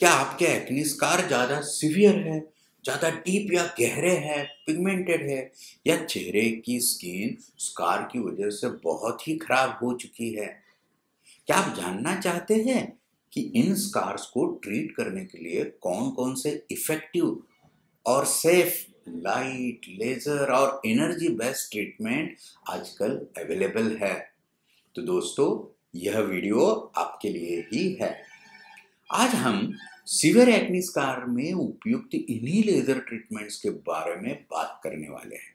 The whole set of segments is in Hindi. क्या आपके एक्ने स्कार ज़्यादा सीवियर है, ज़्यादा डीप या गहरे हैं, पिगमेंटेड है, या चेहरे की स्किन स्कार की वजह से बहुत ही खराब हो चुकी है। क्या आप जानना चाहते हैं कि इन स्कार्स को ट्रीट करने के लिए कौन कौन से इफेक्टिव और सेफ लाइट, लेजर और एनर्जी बेस्ड ट्रीटमेंट आजकल अवेलेबल है? तो दोस्तों, यह वीडियो आपके लिए ही है। आज हम सीवियर एक्ने स्कार में उपयुक्त इन्हीं लेजर ट्रीटमेंट्स के बारे में बात करने वाले हैं।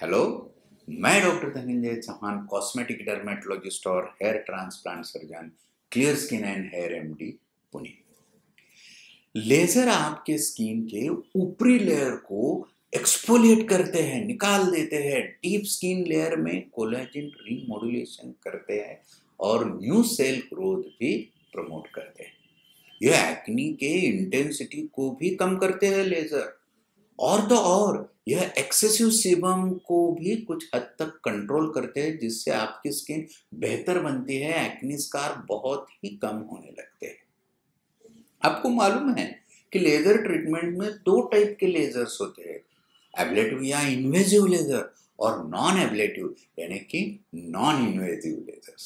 हेलो, मैं doctor Dhananjay Chavan, cosmetic dermatologist और hair transplant surgeon, clear skin and hair MD, Pune. Laser आपके स्किन के ऊपरी लेयर को एक्सफोलिएट करते हैं, निकाल देते हैं, डीप स्किन लेयर में कोलेजन रिमॉड्यूलेशन करते हैं और न्यू सेल ग्रोथ भी प्रमोट करते हैं। यह एक्ने के इंटेंसिटी को भी कम करते हैं लेजर, और तो और यह एक्सेसिव सीबम को भी कुछ हद तक कंट्रोल करते हैं, जिससे आपकी स्किन बेहतर बनती है, एक्ने स्कार बहुत ही कम होने लगते हैं। आपको मालूम है कि लेजर ट्रीटमेंट में दो टाइप के लेजर्स होते हैं, एब्लेटिव या इन्वेजिव लेजर और नॉन एब्लेटिव यानी कि non invasive lasers.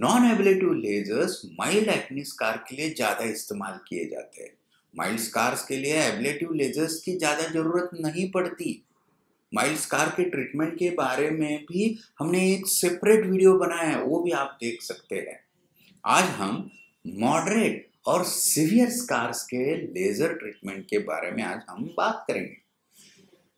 Non ablative lasers mild acne scar के लिए ज़्यादा इस्तेमाल किए जाते हैं। माइल्ड स्कार्स के लिए एब्लेटिव लेजर्स की ज़्यादा ज़रूरत नहीं पड़ती। माइल्ड स्कार के ट्रीटमेंट के बारे में भी हमने एक सेपरेट वीडियो बनाया है, वो भी आप देख सकते हैं। आज हम मॉडरेट और सीवियर स्कार्स के लेजर ट्रीटमेंट के बारे में आज हम बात करेंगे।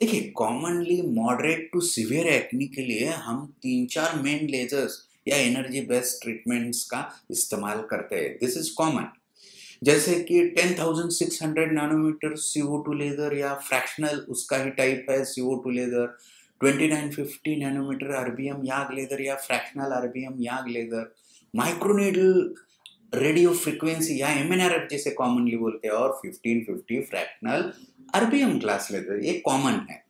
देखिए, commonly moderate to severe acne के लिए हम 3-4 मेन लेजर्स या एनर्जी बेस्ड ट्रीटमेंट्स का इस्तेमाल करते हैं। दिस इज कॉमन, जैसे कि 10,600 नैनोमीटर CO2 लेजर या फ्रैक्शनल उसका ही टाइप है CO2 laser, 2950 nanometre erbium YAG laser या fractional erbium YAG laser, microneedle radio frequency या MNRF जैसे कॉमनली बोलते हैं, और 1550 फ्रैक्शनल अर्बियम ग्लास लेजर, ये कॉमन है।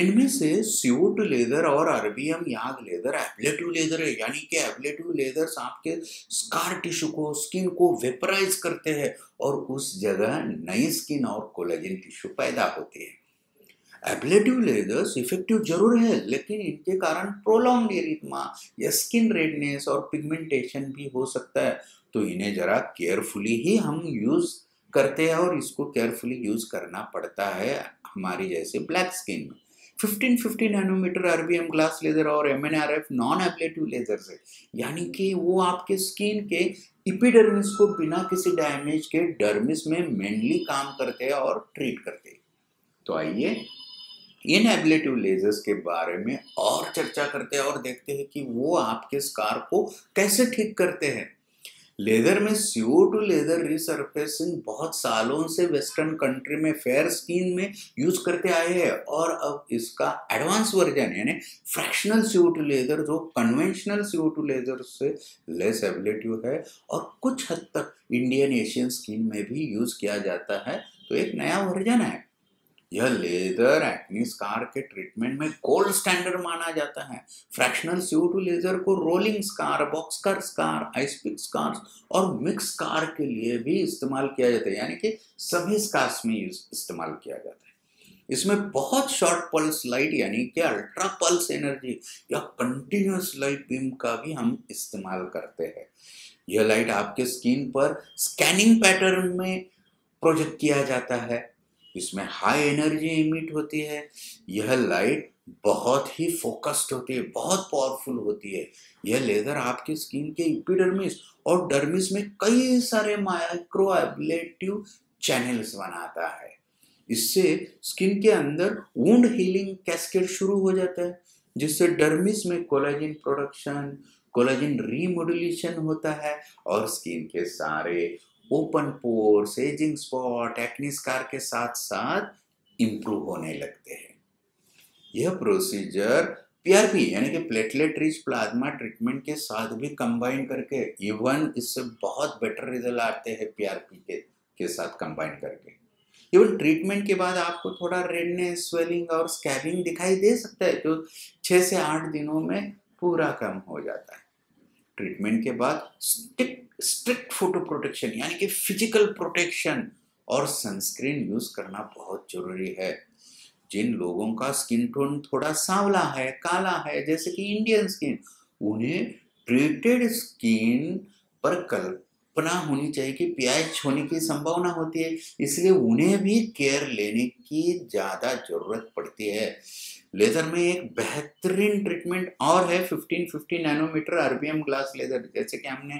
इनमें से CO2 लेजर और erbium YAG laser ablative laser है, यानी कि एब्लेटिव लेजर्स आपके स्कार टिश्यू को, स्किन को वेपराइज करते हैं और उस जगह नई स्किन और कोलेजन टिश्यू पैदा होती है। एब्लेटिव लेजर्स इफेक्टिव जरूर है, लेकिन इनके कारण प्रोलॉन्ग एरिथमा या स्किन रेडनेस और पिगमेंटेशन भी हो सकता है, तो इन्हें जरा केयरफुली ही हम यूज़ करते हैं और इसको केयरफुली यूज़ करना पड़ता है हमारी जैसे ब्लैक स्किन में। 1550 नैनोमीटर आरबीएम ग्लास लेजर और MNRF नॉन एब्लेटिव लेजर्स है, यानी कि वो आपके स्किन के एपिडर्मिस को बिना किसी डैमेज के डर्मिस में मेनली काम करते हैं और ट्रीट करते हैं। तो आइए इन एब्लेटिव लेजर्स के बारे में और चर्चा करते हैं और देखते हैं कि वो आपके स्कार को कैसे ठीक करते हैं। लेदर में CO2 लेदर रिसर्फेसिंग बहुत सालों से वेस्टर्न कंट्री में फेयर स्किन में यूज करते आए हैं, और अब इसका एडवांस वर्जन यानी फ्रैक्शनल CO2 लेदर जो कन्वेंशनल CO2 लेदर से लेस एब्लेटिव है और कुछ हद तक इंडियन एशियन स्किन में भी यूज किया जाता है, तो एक नया वर्जन है। यह लेजर एक्ने स्कार के ट्रीटमेंट में गोल्ड स्टैंडर्ड माना जाता है। फ्रैक्शनल CO2 लेजर को rolling scar, boxcar scar, ice pick scar और मिक्स स्कार के लिए भी इस्तेमाल किया जाता है, यानी कि सभी स्कार्स में इस्तेमाल किया जाता है। इसमें बहुत शॉर्ट पल्स लाइट यानी कि अल्ट्रा पल्स एनर्जी या कंटिन्यूस लाइट बीम का भी हम इस्तेमाल करते हैं। यह लाइट आपके स्किन पर स्कैनिंग पैटर्न में प्रोजेक्ट किया जाता है। इसमें हाई एनर्जी इमिट होती है। यह लाइट बहुत ही फोकस्ड होती है, बहुत पावरफुल होती है। यह लेजर आपकी स्किन के एपिडर्मिस और डर्मिस में कई सारे माइक्रो एब्लेटिव चैनल्स बनाता है। इससे स्किन के अंदर वुंड हीलिंग कैस्केड शुरू हो जाता है, जिससे डर्मिस में कोलेजन प्रोडक्शन, कोलेजन रीमॉड्यूलेशन होता है और स्किन के सारे open pores, ageing spot, acne scar के साथ साथ इम्प्रूव होने लगते हैं। यह प्रोसीजर PRP यानी कि प्लेटलेट रिच प्लाज्मा ट्रीटमेंट के साथ भी कंबाइन करके, इवन इससे बहुत बेटर रिजल्ट आते हैं PRP के साथ कंबाइन करके। इवन ट्रीटमेंट के बाद आपको थोड़ा रेडनेस, स्वेलिंग और स्कैबिंग दिखाई दे सकता है जो 6 से 8 दिनों में पूरा कम हो जाता है। ट्रीटमेंट के बाद स्ट्रिक्ट फोटो प्रोटेक्शन यानी कि फिजिकल प्रोटेक्शन और सनस्क्रीन यूज करना बहुत जरूरी है। जिन लोगों का स्किन टोन थोड़ा सांवला है, काला है, जैसे कि इंडियन स्किन, उन्हें ट्रीटेड स्किन पर कल्पना होनी चाहिए कि पीआईएच होने की संभावना होती है, इसलिए उन्हें भी केयर लेने की ज़्यादा जरूरत पड़ती है। लेज़र में एक बेहतरीन ट्रीटमेंट और है 1550 नैनोमीटर अर्बियम ग्लास लेज़र। जैसे कि हमने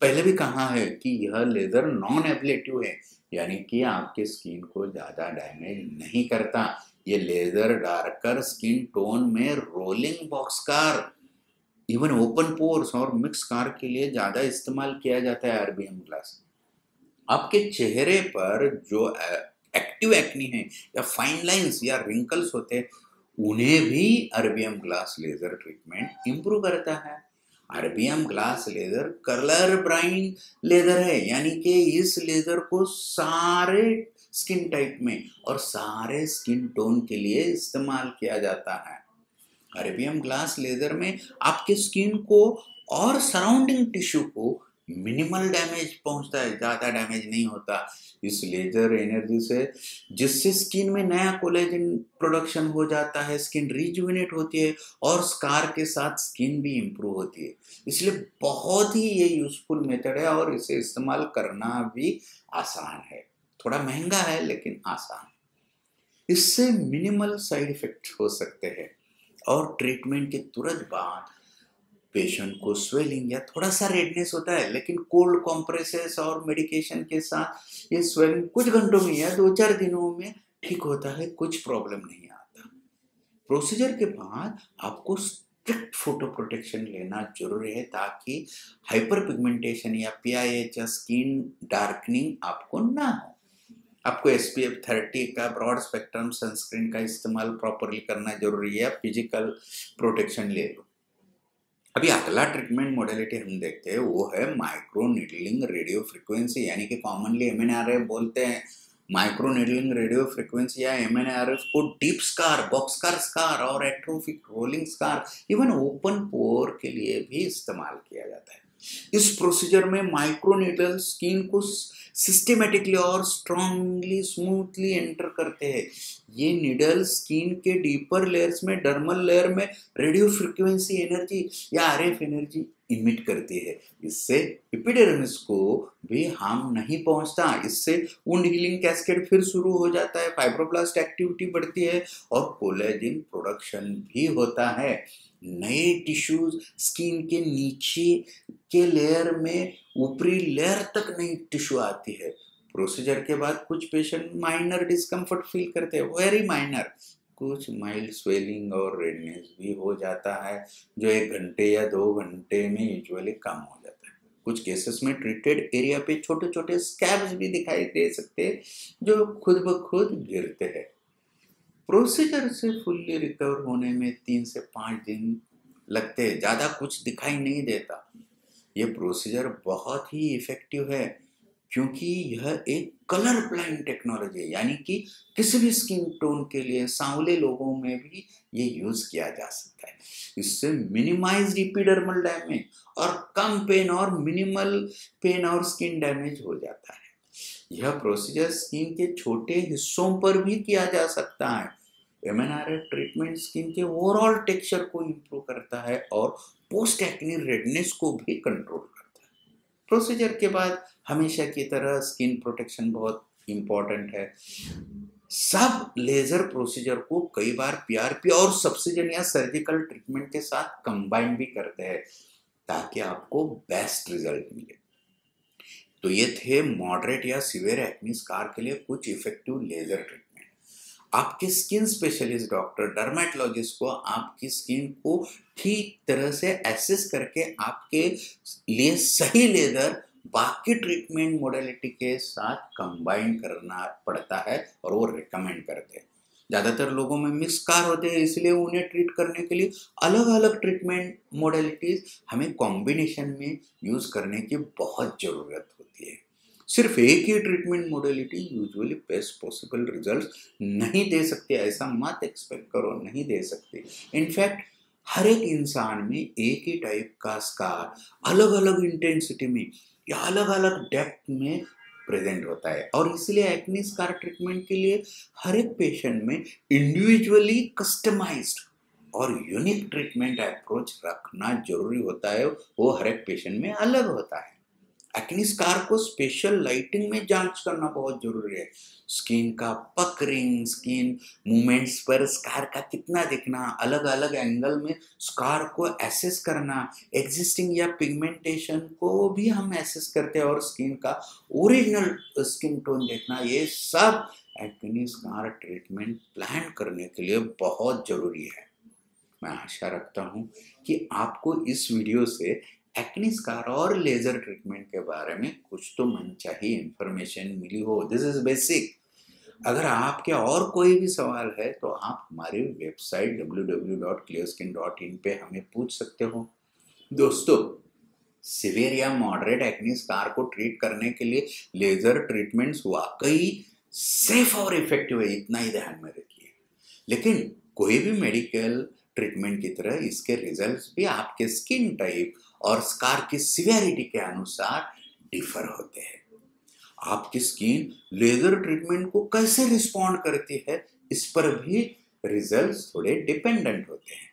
पहले भी कहा है कि यह लेज़र नॉन एब्लेटिव है, यानी कि आपके स्किन को ज़्यादा डैमेज नहीं करता। ये लेज़र डार्कर स्किन टोन में rolling boxcar, even open pores और मिक्स कार के लिए ज़्यादा इस्तेमाल किया जाता है। आरबीएम ग्लास आपके चेहरे पर जो एक्टिव एक्नी है या फाइन लाइंस या रिंकल्स होते हैं, उन्हें भी erbium glass laser treatment improve करता है। Erbium glass laser colour blind laser है, यानी कि इस लेज़र को सारे स्किन टाइप में और सारे स्किन टोन के लिए इस्तेमाल किया जाता है। आरबीएम ग्लास लेज़र में आपके स्किन को और सराउंडिंग टिश्यू को मिनिमल डैमेज पहुंचता है, ज़्यादा डैमेज नहीं होता इस लेज़र एनर्जी से, जिससे स्किन में नया कोलेजन प्रोडक्शन हो जाता है, स्किन रिजुविनेट होती है और स्कार के साथ स्किन भी इम्प्रूव होती है। इसलिए बहुत ही ये यूजफुल मेथड है और इसे इस्तेमाल करना भी आसान है। थोड़ा महंगा है लेकिन आसान है। इससे मिनिमल साइड इफेक्ट हो सकते हैं और ट्रीटमेंट के तुरंत बाद पेशेंट को स्वेलिंग या थोड़ा सा रेडनेस होता है, लेकिन कोल्ड कॉम्प्रेसेस और मेडिकेशन के साथ ये स्वेलिंग कुछ घंटों में या 2-4 दिनों में ठीक होता है, कुछ प्रॉब्लम नहीं आता। प्रोसीजर के बाद आपको स्ट्रिक्ट फोटो प्रोटेक्शन लेना जरूरी है ताकि हाइपर पिगमेंटेशन या पीआईएच या स्किन डार्कनिंग आपको ना हो। आपको SPF 30 का ब्रॉड स्पेक्ट्रम सनस्क्रीन का इस्तेमाल प्रॉपरली करना जरूरी है, फिजिकल प्रोटेक्शन ले लो। अभी अगला ट्रीटमेंट मॉडलिटी हम देखते हैं, वो है माइक्रोनीडलिंग रेडियो फ्रिक्वेंसी, यानी कि कॉमनली MNRF बोलते हैं। माइक्रोनीडलिंग रेडियो फ्रिक्वेंसी या MNRF को डीप स्कार, बॉक्सकार स्कार और atrophic rolling scar, even open pore के लिए भी इस्तेमाल किया जाता है। इस प्रोसीजर में माइक्रोनीडल स्किन को सिस्टमेटिकली और स्ट्रांगली स्मूथली एंटर करते हैं। ये नीडल स्किन के डीपर लेयर्स में, डर्मल लेयर में रेडियो फ्रिक्वेंसी एनर्जी या RF एनर्जी इमिट करती है। इससे एपिडर्मिस को भी हार्म नहीं पहुंचता। इससे वुंड हीलिंग कैस्केड फिर शुरू हो जाता है, फाइब्रोब्लास्ट एक्टिविटी बढ़ती है और कोलेजिन प्रोडक्शन भी होता है। नए टिश्यूज स्किन के नीचे के लेयर में ऊपरी लेयर तक नई टिश्यू आती है। प्रोसीजर के बाद कुछ पेशेंट माइनर डिस्कम्फर्ट फील करते हैं, वेरी माइनर, कुछ माइल्ड स्वेलिंग और रेडनेस भी हो जाता है जो 1 घंटे या 2 घंटे में यूजुअली कम हो जाता है। कुछ केसेस में ट्रीटेड एरिया पे छोटे छोटे स्कैब्स भी दिखाई दे सकते हैं जो खुद ब खुद गिरते हैं। प्रोसीजर से फुल्ली रिकवर होने में 3 से 5 दिन लगते हैं, ज़्यादा कुछ दिखाई नहीं देता। ये प्रोसीजर बहुत ही इफ़ेक्टिव है क्योंकि यह एक कलर ब्लाइंड टेक्नोलॉजी है, यानी कि किसी भी स्किन टोन के लिए सांवले लोगों में भी ये यूज़ किया जा सकता है। इससे मिनिमाइज्ड एपिडर्मल डैमेज और कम पेन और मिनिमल पेन और स्किन डैमेज हो जाता है। यह प्रोसीजर स्किन के छोटे हिस्सों पर भी किया जा सकता है। MNRF ट्रीटमेंट स्किन के ओवरऑल टेक्सचर को इंप्रूव करता है और पोस्ट एक्ने रेडनेस को भी कंट्रोल करता है। प्रोसीजर के बाद हमेशा की तरह स्किन प्रोटेक्शन बहुत इम्पॉर्टेंट है। सब लेज़र प्रोसीजर को कई बार PRP और सब्सिजन या सर्जिकल ट्रीटमेंट के साथ कंबाइन भी करते हैं ताकि आपको बेस्ट रिजल्ट मिले। तो ये थे मॉडरेट या सीवियर एक्ने स्कार के लिए कुछ इफेक्टिव लेज़र ट्रीटमेंट। आपके स्किन स्पेशलिस्ट डॉक्टर, डर्मेटोलॉजिस्ट को आपकी स्किन को ठीक तरह से एसेस करके आपके लिए सही लेज़र बाकी ट्रीटमेंट मॉडलिटी के साथ कंबाइन करना पड़ता है और वो रिकमेंड करते हैं। ज़्यादातर लोगों में मिक्स स्कार होते हैं, इसलिए उन्हें ट्रीट करने के लिए अलग अलग ट्रीटमेंट मॉडलिटीज़ हमें कॉम्बिनेशन में यूज़ करने की बहुत ज़रूरत होती है। सिर्फ एक ही treatment modality usually best possible result नहीं दे सकती, ऐसा मत एक्सपेक्ट करो, नहीं दे सकती। इनफैक्ट हर एक इंसान में एक ही टाइप का स्कार अलग अलग इंटेंसिटी में या अलग अलग डेप्थ में प्रेजेंट होता है, और इसलिए एक्ने स्कार ट्रीटमेंट के लिए हर एक पेशेंट में इंडिविजुअली कस्टमाइज्ड और यूनिक ट्रीटमेंट अप्रोच रखना जरूरी होता है, वो हर एक पेशेंट में अलग होता है। एक्ने स्कार को स्पेशल लाइटिंग में जांच करना बहुत जरूरी है। स्किन का पकरिंग, स्किन मूवमेंट्स पर स्कार का कितना दिखना, अलग अलग एंगल में स्कार को एसेस करना, एग्जिस्टिंग या पिगमेंटेशन को भी हम एसेस करते हैं, और स्किन का ओरिजिनल स्किन टोन देखना, ये सब एक्ने स्कार ट्रीटमेंट प्लान करने के लिए बहुत जरूरी है। मैं आशा रखता हूँ कि आपको इस वीडियो से एक्ने स्कार और लेजर ट्रीटमेंट के बारे में कुछ तो मनचाही इंफॉर्मेशन मिली हो। This is basic. अगर आपके और कोई भी सवाल है तो आप हमारी वेबसाइट www.clearskin.in पे हमें पूछ सकते हो। दोस्तों, सीवियर या मॉडरेट एक्ने स्कार को ट्रीट करने के लिए लेजर ट्रीटमेंट्स वाकई सेफ और इफेक्टिव है, इतना ही ध्यान में रखिए। लेकिन कोई भी मेडिकल ट्रीटमेंट की तरह इसके रिजल्ट्स भी आपके स्किन टाइप और स्कार की सीवियरिटी के अनुसार डिफर होते हैं। आपकी स्किन लेजर ट्रीटमेंट को कैसे रिस्पॉन्ड करती है, इस पर भी रिजल्ट्स थोड़े डिपेंडेंट होते हैं।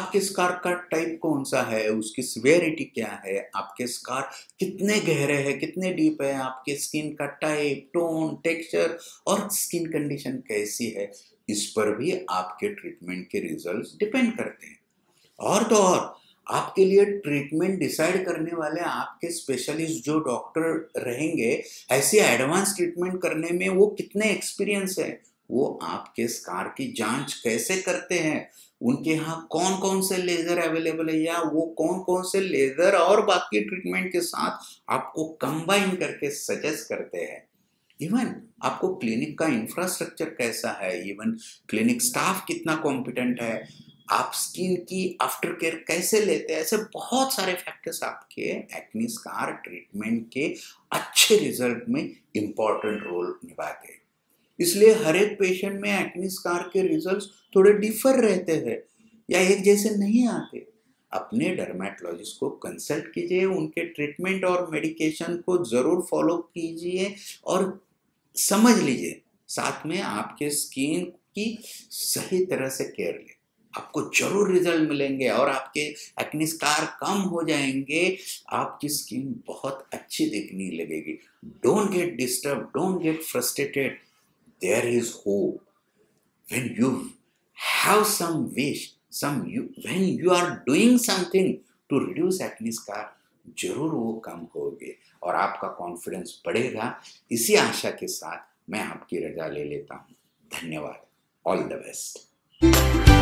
आपके स्कार का टाइप कौन सा है, उसकी सीवियरिटी क्या है, आपके स्कार कितने गहरे हैं, कितने डीप है, आपके स्किन का टाइप, टोन, टेक्सचर और स्किन कंडीशन कैसी है, इस पर भी आपके ट्रीटमेंट के रिजल्ट्स डिपेंड करते हैं। और तो और आपके लिए ट्रीटमेंट डिसाइड करने वाले आपके स्पेशलिस्ट जो डॉक्टर रहेंगे, ऐसे एडवांस ट्रीटमेंट करने में वो कितने एक्सपीरियंस है, वो आपके स्कार की जांच कैसे करते हैं, उनके यहाँ कौन कौन से लेजर अवेलेबल है, या वो कौन कौन से लेजर और बाकी ट्रीटमेंट के साथ आपको कंबाइन करके सजेस्ट करते हैं। इवन आपको क्लिनिक का इंफ्रास्ट्रक्चर कैसा है, इवन क्लिनिक स्टाफ कितना कॉम्पिटेंट है, आप स्किन की आफ्टर केयर कैसे लेते हैं, ऐसे बहुत सारे फैक्टर्स आपके एक्ने स्कार ट्रीटमेंट के अच्छे रिजल्ट में इम्पॉर्टेंट रोल निभाते हैं। इसलिए हर एक पेशेंट में एक्ने स्कार के रिजल्ट्स थोड़े डिफर रहते हैं या एक जैसे नहीं आते। अपने डर्मेटोलॉजिस्ट को कंसल्ट कीजिए, उनके ट्रीटमेंट और मेडिकेशन को ज़रूर फॉलो कीजिए और समझ लीजिए, साथ में आपके स्किन की सही तरह से केयर लें। आपको जरूर रिजल्ट मिलेंगे और आपके एक्ने स्कार कम हो जाएंगे, आपकी स्किन बहुत अच्छी दिखने लगेगी। Don't get disturb, don't get frustrated, there is hope. When you have some wish, some when you are doing something to reduce acne scar, जरूर वो कम होगे और आपका कॉन्फिडेंस बढ़ेगा। इसी आशा के साथ मैं आपकी रजा ले लेता हूँ। धन्यवाद। All the best.